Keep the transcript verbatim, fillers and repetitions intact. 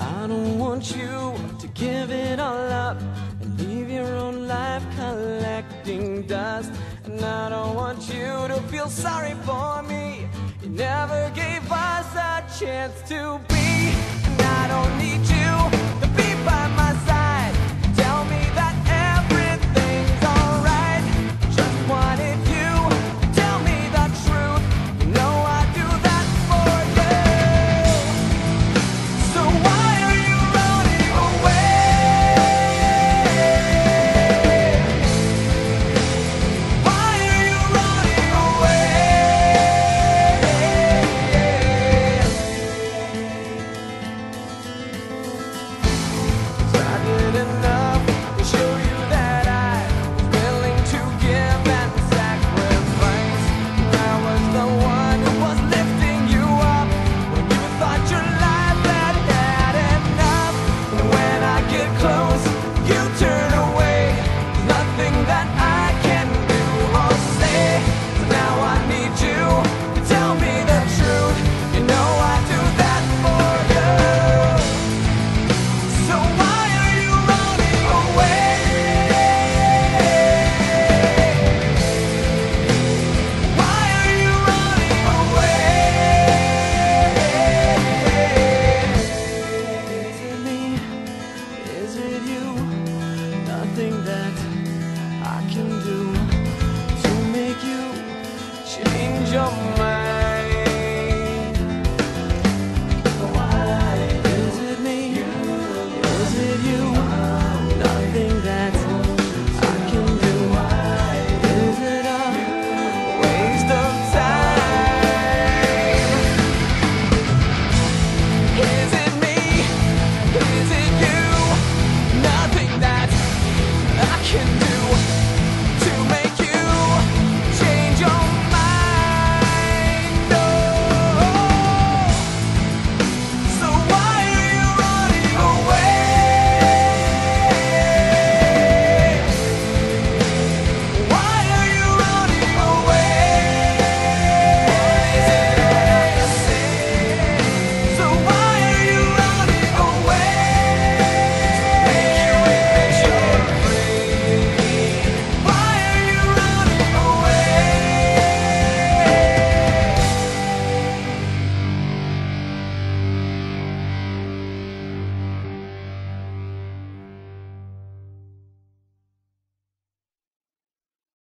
I don't want you to give it all up and leave your own life collecting dust. And I don't want you to feel sorry for me. You never gave us a chance to be. And I don't need you to be by my side. Tell me that everything's alright. Just wanted you to tell me the truth. You know I do that for you. So why are you running away? Why are you running away? Is that good enough? That I can do to make you change your mind.